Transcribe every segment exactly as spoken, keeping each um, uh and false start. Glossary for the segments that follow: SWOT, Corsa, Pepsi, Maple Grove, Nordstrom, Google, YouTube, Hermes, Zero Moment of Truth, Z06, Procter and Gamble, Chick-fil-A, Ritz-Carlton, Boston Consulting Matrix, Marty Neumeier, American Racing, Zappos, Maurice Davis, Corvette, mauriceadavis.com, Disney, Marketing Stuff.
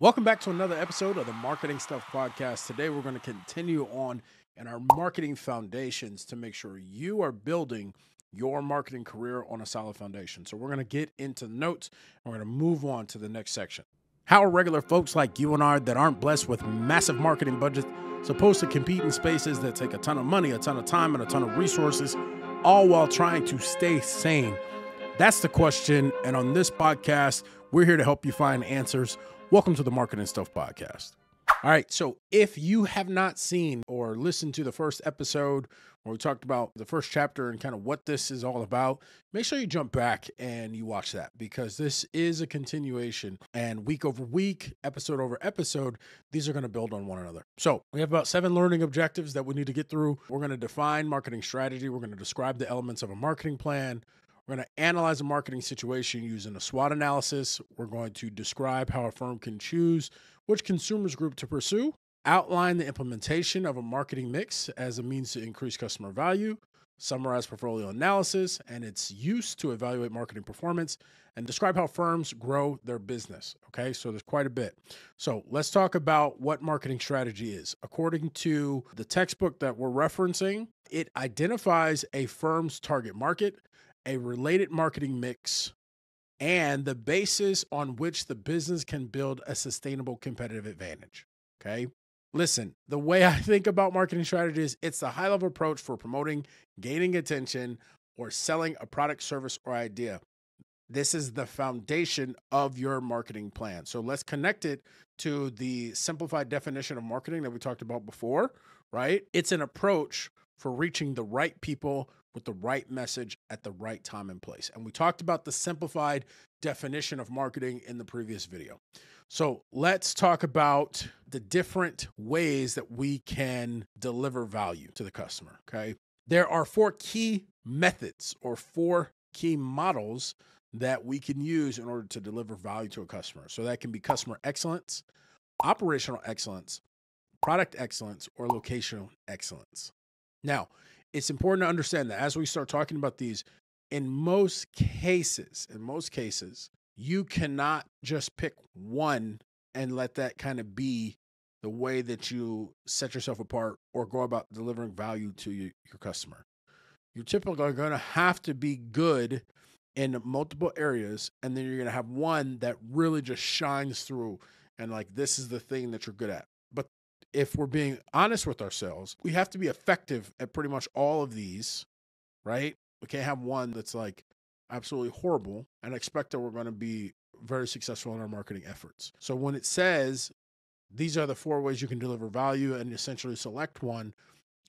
Welcome back to another episode of the Marketing Stuff podcast. Today, we're going to continue on in our marketing foundations to make sure you are building your marketing career on a solid foundation. So we're going to get into notes and we're going to move on to the next section. How are regular folks like you and I that aren't blessed with massive marketing budgets supposed to compete in spaces that take a ton of money, a ton of time, and a ton of resources, all while trying to stay sane? That's the question. And on this podcast, we're here to help you find answers. Welcome to the Marketing Stuff podcast. All right. So if you have not seen or listened to the first episode where we talked about the first chapter and kind of what this is all about, make sure you jump back and you watch that because this is a continuation, and week over week, episode over episode, these are going to build on one another. So we have about seven learning objectives that we need to get through. We're going to define marketing strategy. We're going to describe the elements of a marketing plan. We're going to analyze a marketing situation using a SWOT analysis. We're going to describe how a firm can choose which consumers group to pursue, outline the implementation of a marketing mix as a means to increase customer value, summarize portfolio analysis and its use to evaluate marketing performance, and describe how firms grow their business. Okay, so there's quite a bit. So let's talk about what marketing strategy is. According to the textbook that we're referencing, it identifies a firm's target market, a related marketing mix, and the basis on which the business can build a sustainable competitive advantage. Okay. Listen, the way I think about marketing strategy is it's a high level approach for promoting, gaining attention, or selling a product, service, or idea. This is the foundation of your marketing plan. So let's connect it to the simplified definition of marketing that we talked about before, right? It's an approach for reaching the right people with the right message at the right time and place. And we talked about the simplified definition of marketing in the previous video. So let's talk about the different ways that we can deliver value to the customer, okay? There are four key methods or four key models that we can use in order to deliver value to a customer. So that can be customer excellence, operational excellence, product excellence, or locational excellence. Now, it's important to understand that as we start talking about these, in most cases, in most cases, you cannot just pick one and let that kind of be the way that you set yourself apart or go about delivering value to your, your customer. You typically are going to have to be good in multiple areas, and then you're going to have one that really just shines through and like, this is the thing that you're good at. If we're being honest with ourselves, we have to be effective at pretty much all of these, right? We can't have one that's like absolutely horrible and expect that we're going to be very successful in our marketing efforts. So when it says these are the four ways you can deliver value and essentially select one,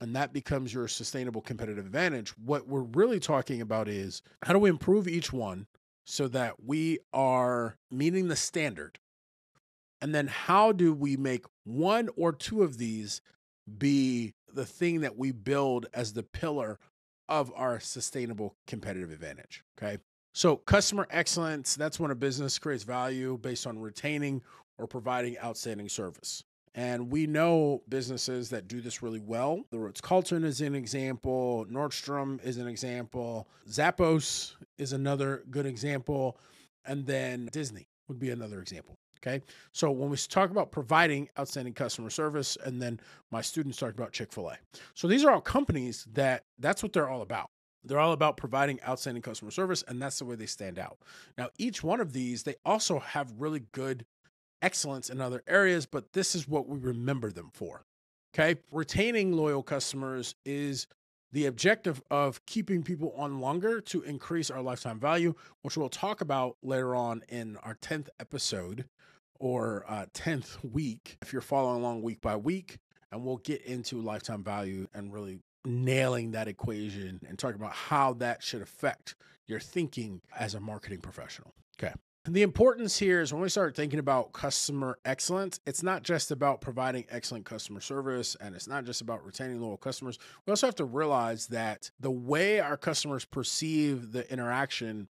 and that becomes your sustainable competitive advantage, what we're really talking about is how do we improve each one so that we are meeting the standard? And then how do we make one or two of these be the thing that we build as the pillar of our sustainable competitive advantage, okay? So customer excellence, that's when a business creates value based on retaining or providing outstanding service. And we know businesses that do this really well. The Ritz-Carlton is an example. Nordstrom is an example. Zappos is another good example. And then Disney would be another example. Okay. So when we talk about providing outstanding customer service, and then my students talked about Chick-fil-A. So these are all companies that that's what they're all about. They're all about providing outstanding customer service, and that's the way they stand out. Now, each one of these, they also have really good excellence in other areas, but this is what we remember them for. Okay. Retaining loyal customers is the objective of keeping people on longer to increase our lifetime value, which we'll talk about later on in our tenth episode. Or uh, tenth week, if you're following along week by week, and we'll get into lifetime value and really nailing that equation and talking about how that should affect your thinking as a marketing professional. Okay. And the importance here is when we start thinking about customer excellence, it's not just about providing excellent customer service, and it's not just about retaining loyal customers. We also have to realize that the way our customers perceive the interaction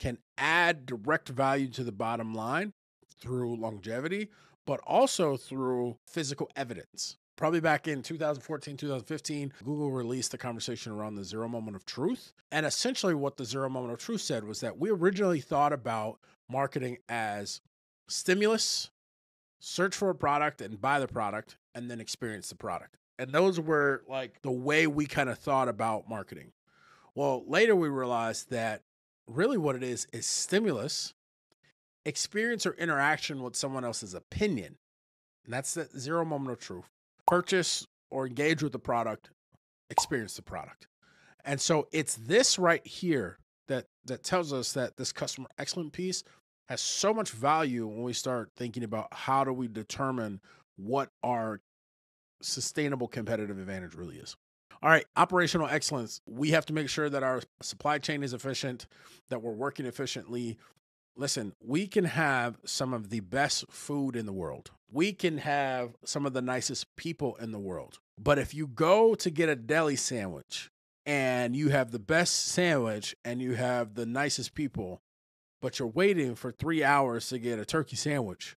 can add direct value to the bottom line through longevity, but also through physical evidence. Probably back in two thousand fourteen, two thousand fifteen, Google released a conversation around the zero moment of truth. And essentially what the zero moment of truth said was that we originally thought about marketing as stimulus, search for a product and buy the product and then experience the product. And those were like the way we kind of thought about marketing. Well, later we realized that really what it is is stimulus, experience or interaction with someone else's opinion. And that's the zero moment of truth. Purchase or engage with the product, experience the product. And so it's this right here that that tells us that this customer excellence piece has so much value when we start thinking about how do we determine what our sustainable competitive advantage really is. All right, operational excellence. We have to make sure that our supply chain is efficient, that we're working efficiently. Listen, we can have some of the best food in the world. We can have some of the nicest people in the world. But if you go to get a deli sandwich and you have the best sandwich and you have the nicest people, but you're waiting for three hours to get a turkey sandwich,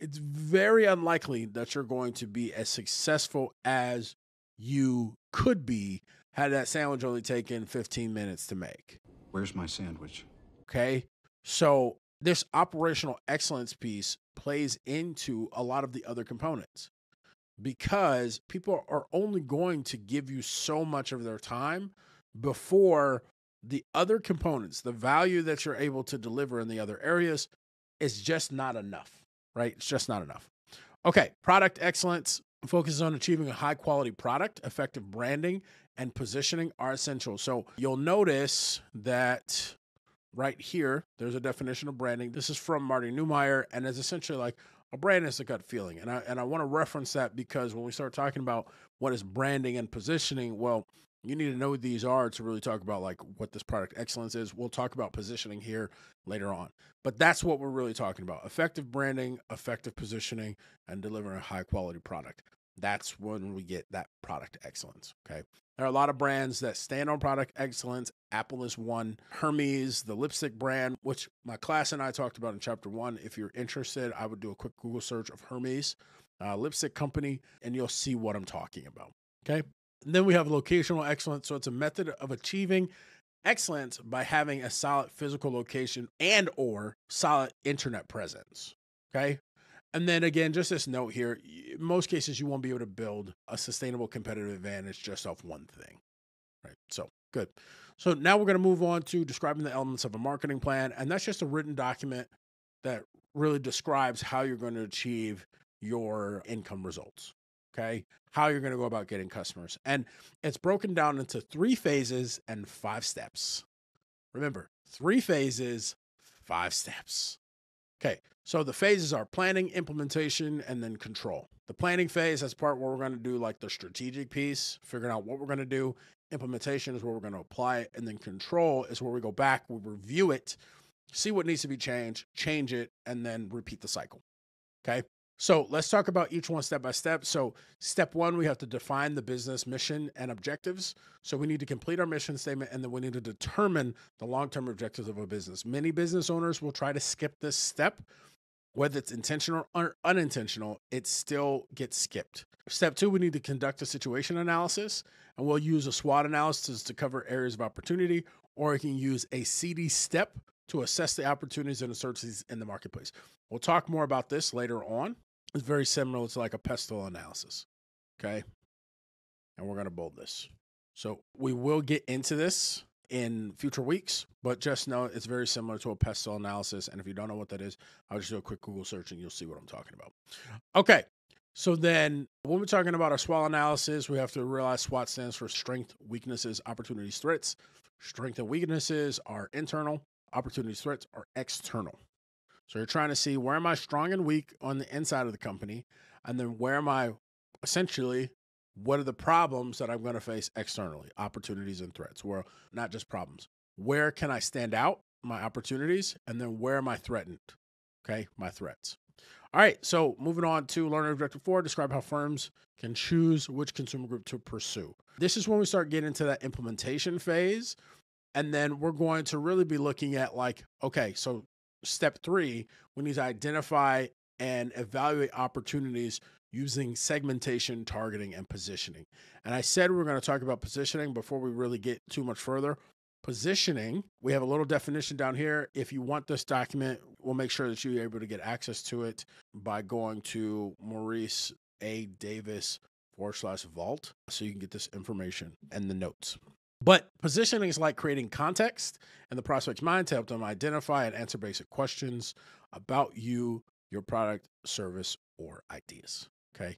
it's very unlikely that you're going to be as successful as you could be had that sandwich only taken fifteen minutes to make. Where's my sandwich? Okay. So this operational excellence piece plays into a lot of the other components because people are only going to give you so much of their time before the other components, the value that you're able to deliver in the other areas is just not enough, right? It's just not enough. Okay. Product excellence focuses on achieving a high quality product, effective branding and positioning are essential. So you'll notice that right here, there's a definition of branding. This is from Marty Neumeier, and it's essentially like a brand is a gut feeling. And I, and I want to reference that because when we start talking about what is branding and positioning, well, you need to know what these are to really talk about like what this product excellence is. We'll talk about positioning here later on, but that's what we're really talking about. Effective branding, effective positioning, and delivering a high quality product. That's when we get that product excellence, okay? There are a lot of brands that stand on product excellence. Apple is one. Hermes, the lipstick brand, which my class and I talked about in chapter one. If you're interested, I would do a quick Google search of Hermes, uh, lipstick company, and you'll see what I'm talking about, okay? And then we have locational excellence. So it's a method of achieving excellence by having a solid physical location and or solid internet presence, okay? And then again, just this note here, in most cases, you won't be able to build a sustainable competitive advantage just off one thing, right? So good. So now we're going to move on to describing the elements of a marketing plan. And that's just a written document that really describes how you're going to achieve your income results, okay? How you're going to go about getting customers. And it's broken down into three phases and five steps. Remember, three phases, five steps. Okay, so the phases are planning, implementation, and then control. The planning phase, that's the part where we're going to do like the strategic piece, figuring out what we're going to do. Implementation is where we're going to apply it. And then control is where we go back, we review it, see what needs to be changed, change it, and then repeat the cycle. Okay, so let's talk about each one step by step. So step one, we have to define the business mission and objectives. So we need to complete our mission statement, and then we need to determine the long-term objectives of a business. Many business owners will try to skip this step. Whether it's intentional or unintentional, it still gets skipped. Step two, we need to conduct a situation analysis, and we'll use a SWOT analysis to cover areas of opportunity, or we can use a C D step to assess the opportunities and uncertainties in the marketplace. We'll talk more about this later on. It's very similar to like a pestle analysis, okay? And we're going to bold this. So we will get into this in future weeks, but just know it's very similar to a pestle analysis. And if you don't know what that is, I'll just do a quick Google search and you'll see what I'm talking about. Okay. So then when we're talking about our SWOT analysis, we have to realize SWOT stands for strength, weaknesses, opportunities, threats. Strength and weaknesses are internal. Opportunities, threats are external. So you're trying to see where am I strong and weak on the inside of the company? And then where am I essentially, what are the problems that I'm going to face externally? Opportunities and threats. Well, not just problems. Where can I stand out? My opportunities. And then where am I threatened? Okay. My threats. All right. So moving on to learner objective four, describe how firms can choose which consumer group to pursue. This is when we start getting into that implementation phase. And then we're going to really be looking at like, okay, so step three, we need to identify and evaluate opportunities using segmentation, targeting, and positioning. And I said we were going to talk about positioning before we really get too much further. positioning. We have a little definition down here. If you want this document, we'll make sure that you're able to get access to it by going to Maurice A Davis forward slash vault, so you can get this information and the notes. But positioning is like creating context in the prospect's mind to help them identify and answer basic questions about you, your product, service, or ideas. Okay.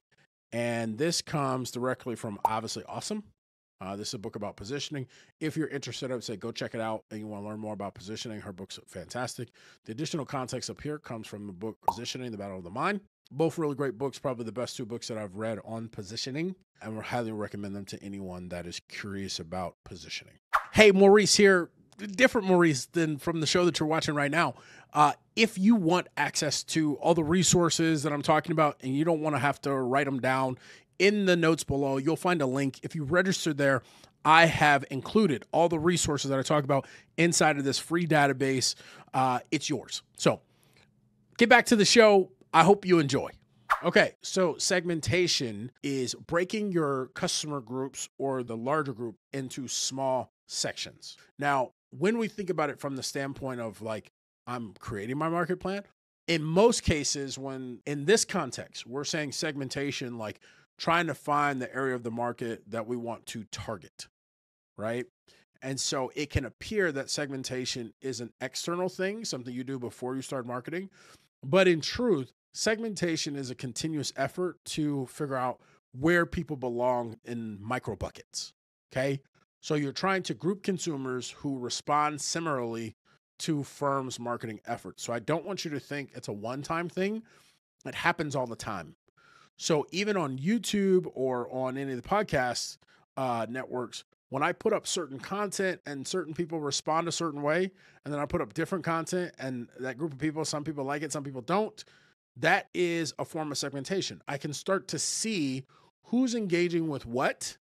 And this comes directly from Obviously Awesome. Uh, this is a book about positioning. If you're interested, I would say go check it out and you want to learn more about positioning. Her book's fantastic. The additional context up here comes from the book Positioning, The Battle of the Mind. Both really great books, probably the best two books that I've read on positioning, and would highly recommend them to anyone that is curious about positioning. Hey, Maurice here. Different Maurice than from the show that you're watching right now. Uh, if you want access to all the resources that I'm talking about and you don't want to have to write them down, in the notes below, you'll find a link. If you register there, I have included all the resources that I talk about inside of this free database. Uh, it's yours. So get back to the show. I hope you enjoy. Okay, so segmentation is breaking your customer groups or the larger group into small sections. Now, when we think about it from the standpoint of like, I'm creating my market plan, in most cases, when in this context, we're saying segmentation, like trying to find the area of the market that we want to target, right? And so it can appear that segmentation is an external thing, something you do before you start marketing. But in truth, segmentation is a continuous effort to figure out where people belong in micro buckets, okay? So you're trying to group consumers who respond similarly to firms' marketing efforts. So I don't want you to think it's a one-time thing. It happens all the time. So even on YouTube or on any of the podcast uh, networks, when I put up certain content and certain people respond a certain way, and then I put up different content and that group of people, some people like it, some people don't, that is a form of segmentation. I can start to see who's engaging with what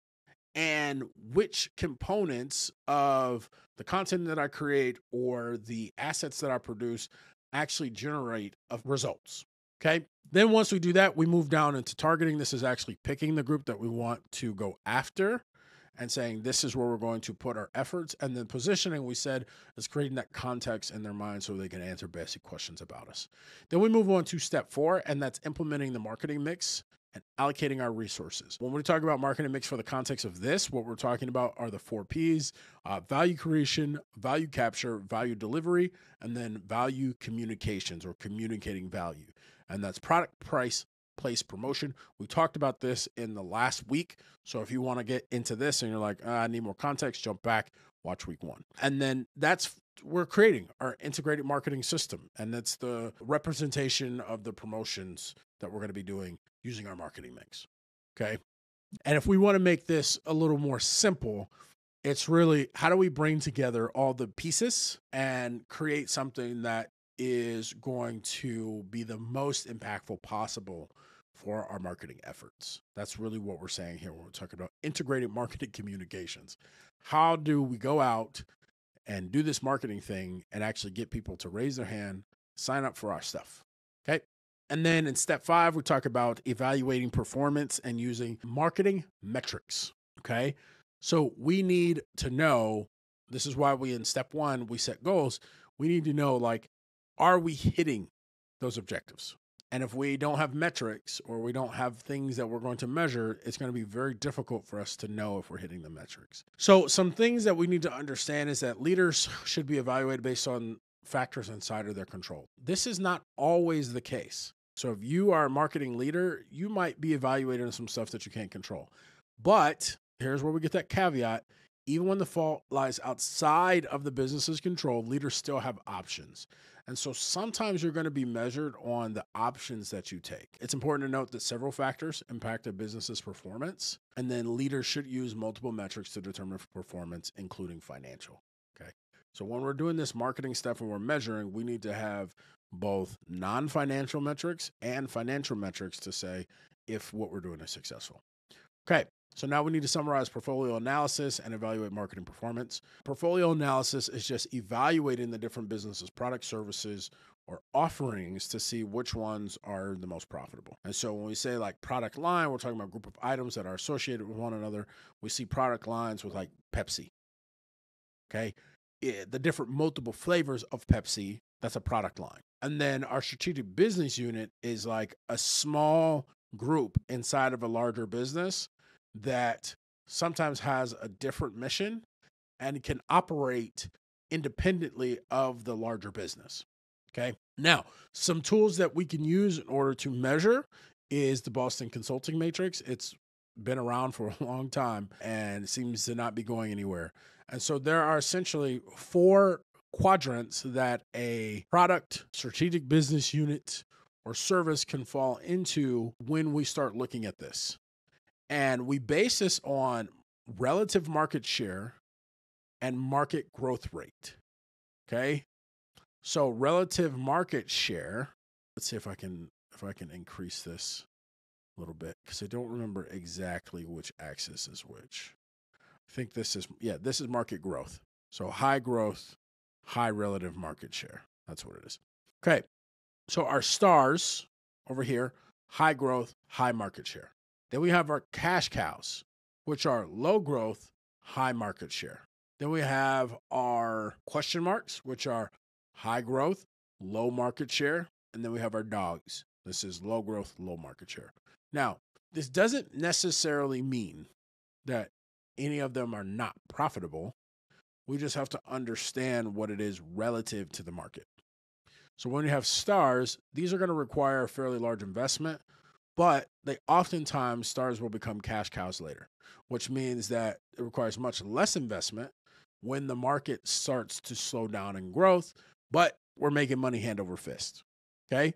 and which components of the content that I create or the assets that I produce actually generate of results. Okay. Then once we do that, we move down into targeting. This is actually picking the group that we want to go after and saying, this is where we're going to put our efforts. And then positioning, we said, is creating that context in their mind so they can answer basic questions about us. Then we move on to step four, and that's implementing the marketing mix and allocating our resources. When we talk about marketing mix for the context of this, what we're talking about are the four Ps, uh, value creation, value capture, value delivery, and then value communications or communicating value. And that's product, price, place, promotion. We talked about this in the last week. So if you want to get into this and you're like, ah, I need more context, jump back, watch week one. And then that's, we're creating our integrated marketing system. And that's the representation of the promotions that we're going to be doing using our marketing mix. Okay. And if we want to make this a little more simple, it's really, how do we bring together all the pieces and create something that is going to be the most impactful possible for our marketing efforts? That's really what we're saying here when we're talking about integrated marketing communications. How do we go out and do this marketing thing and actually get people to raise their hand, sign up for our stuff? Okay. And then in step five, we talk about evaluating performance and using marketing metrics. Okay. So we need to know, this is why we in step one, we set goals. We need to know, like, are we hitting those objectives? And if we don't have metrics or we don't have things that we're going to measure, it's going to be very difficult for us to know if we're hitting the metrics. So some things that we need to understand is that leaders should be evaluated based on factors inside of their control. This is not always the case. So if you are a marketing leader, you might be evaluated on some stuff that you can't control. But here's where we get that caveat. Even when the fault lies outside of the business's control, leaders still have options. And so sometimes you're going to be measured on the options that you take. It's important to note that several factors impact a business's performance, and then leaders should use multiple metrics to determine performance, including financial. Okay. So when we're doing this marketing stuff and we're measuring, we need to have both non-financial metrics and financial metrics to say if what we're doing is successful. Okay. So now we need to summarize portfolio analysis and evaluate marketing performance. Portfolio analysis is just evaluating the different businesses, products, services, or offerings to see which ones are the most profitable. And so when we say like product line, we're talking about a group of items that are associated with one another. We see product lines with like Pepsi. Okay. the different multiple flavors of Pepsi. That's a product line. And then our strategic business unit is like a small group inside of a larger business that sometimes has a different mission and can operate independently of the larger business. Okay. Now, some tools that we can use in order to measure is the Boston Consulting Matrix. It's been around for a long time and seems to not be going anywhere. And so there are essentially four quadrants that a product, strategic business unit, or service can fall into when we start looking at this. And we base this on relative market share and market growth rate. Okay. So relative market share, let's see if I can, if I can increase this a little bit, because I don't remember exactly which axis is which. I think this is, yeah, this is market growth. So high growth, high relative market share. That's what it is. Okay. So our stars over here, high growth, high market share. Then we have our cash cows, which are low growth, high market share. Then we have our question marks, which are high growth, low market share. And then we have our dogs. This is low growth, low market share. Now, this doesn't necessarily mean that any of them are not profitable. We just have to understand what it is relative to the market. So when you have stars, these are going to require a fairly large investment, but they oftentimes, stars will become cash cows later, which means that it requires much less investment when the market starts to slow down in growth, but we're making money hand over fist. Okay.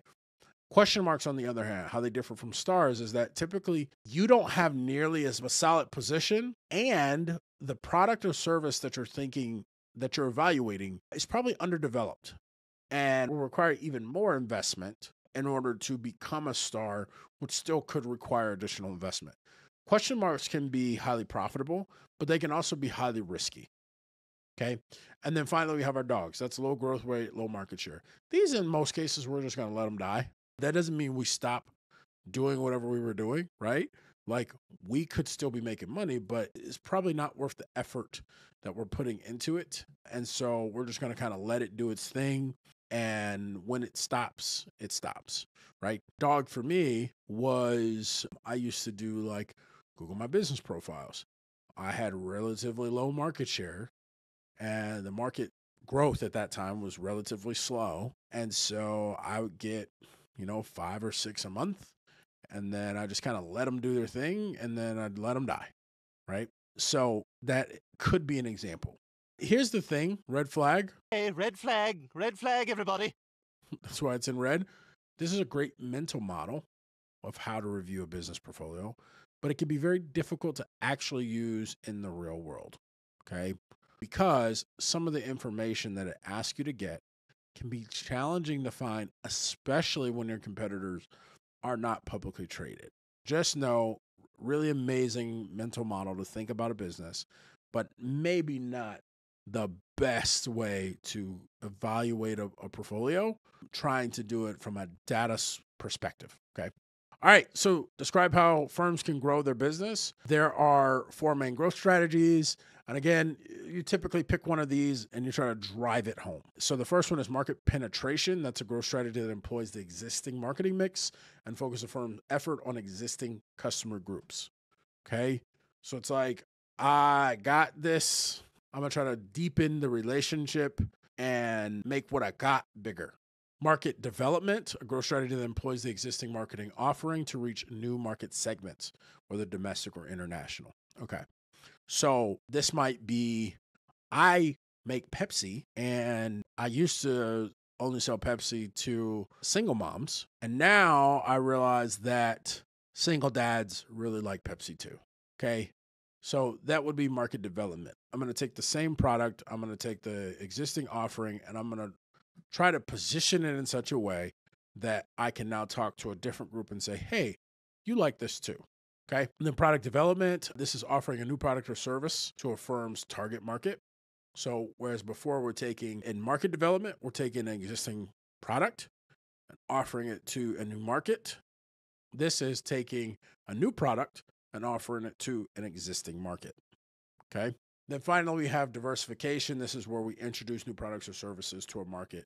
Question marks, on the other hand, how they differ from stars is that typically you don't have nearly as a solid position, and the product or service that you're thinking that you're evaluating is probably underdeveloped and will require even more investment in order to become a star, which still could require additional investment. Question marks can be highly profitable, but they can also be highly risky. Okay. And then finally, we have our dogs. That's low growth rate, low market share. These, in most cases, we're just going to let them die. That doesn't mean we stop doing whatever we were doing, right? Like, we could still be making money, but it's probably not worth the effort that we're putting into it. And so we're just going to kind of let it do its thing. And when it stops, it stops, right? Dog for me was, I used to do like Google My Business Profiles. I had relatively low market share, and the market growth at that time was relatively slow. And so I would get, you know, five or six a month. And then I just kind of let them do their thing, and then I'd let them die, right? So that could be an example. Here's the thing, red flag. Hey, red flag, red flag, everybody. That's why it's in red. This is a great mental model of how to review a business portfolio, but it can be very difficult to actually use in the real world, okay? Because some of the information that it asks you to get can be challenging to find, especially when your competitors are not publicly traded. Just know, really amazing mental model to think about a business, but maybe not the best way to evaluate a, a portfolio, trying to do it from a data perspective, okay? All right, so describe how firms can grow their business. There are four main growth strategies. And again, you typically pick one of these and you try to drive it home. So the first one is market penetration. That's a growth strategy that employs the existing marketing mix and focus the firm's effort on existing customer groups. Okay. So it's like, I got this. I'm going to try to deepen the relationship and make what I got bigger. Market development, a growth strategy that employs the existing marketing offering to reach new market segments, whether domestic or international. Okay. So this might be, I make Pepsi, and I used to only sell Pepsi to single moms. And now I realize that single dads really like Pepsi too. Okay. So that would be market development. I'm going to take the same product. I'm going to take the existing offering, and I'm going to try to position it in such a way that I can now talk to a different group and say, hey, you like this too. Okay. And then product development. This is offering a new product or service to a firm's target market. So whereas before we're taking in market development, we're taking an existing product and offering it to a new market. This is taking a new product and offering it to an existing market. Okay. Then finally, we have diversification. This is where we introduce new products or services to a market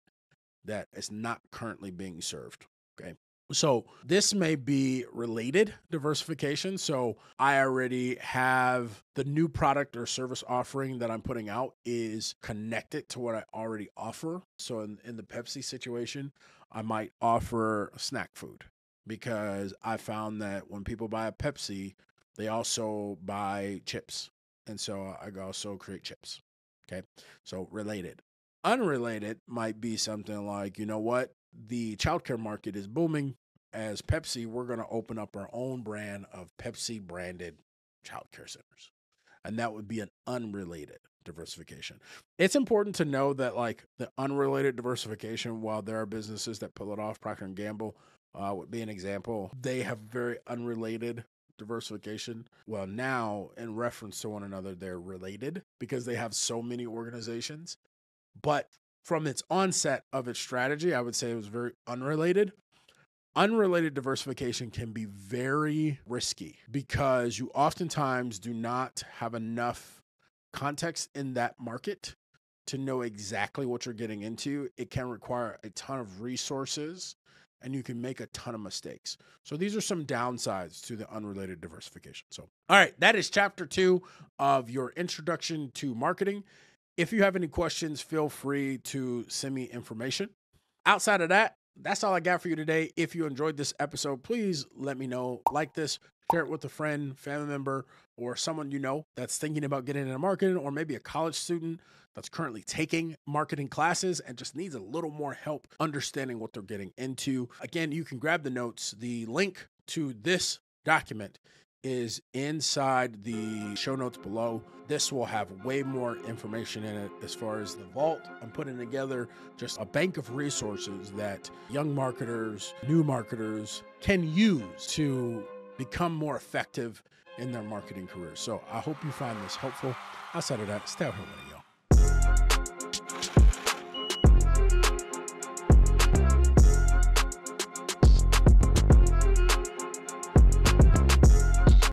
that is not currently being served. Okay. So this may be related diversification. So I already have the new product or service offering that I'm putting out is connected to what I already offer. So in, in the Pepsi situation, I might offer snack food because I found that when people buy a Pepsi, they also buy chips. And so I also create chips. Okay. So related. Unrelated might be something like, you know what? The childcare market is booming. As Pepsi, we're going to open up our own brand of Pepsi branded childcare centers. And that would be an unrelated diversification. It's important to know that, like, the unrelated diversification, while there are businesses that pull it off, Procter and Gamble uh, would be an example. They have very unrelated diversification. Well, now in reference to one another, they're related because they have so many organizations. But from its onset of its strategy, I would say it was very unrelated. Unrelated diversification can be very risky because you oftentimes do not have enough context in that market to know exactly what you're getting into. It can require a ton of resources and you can make a ton of mistakes. So these are some downsides to the unrelated diversification. So, all right, that is chapter two of your introduction to marketing. If you have any questions, feel free to send me information. Outside of that, that's all I got for you today. If you enjoyed this episode, please let me know. Like this, share it with a friend, family member, or someone you know that's thinking about getting into marketing, or maybe a college student that's currently taking marketing classes and just needs a little more help understanding what they're getting into. Again, you can grab the notes. The link to this document is inside the show notes below. This will have way more information in it as far as the vault. I'm putting together just a bank of resources that young marketers, new marketers can use to become more effective in their marketing careers. So I hope you find this helpful. Outside of that, stay out here with it, y'all.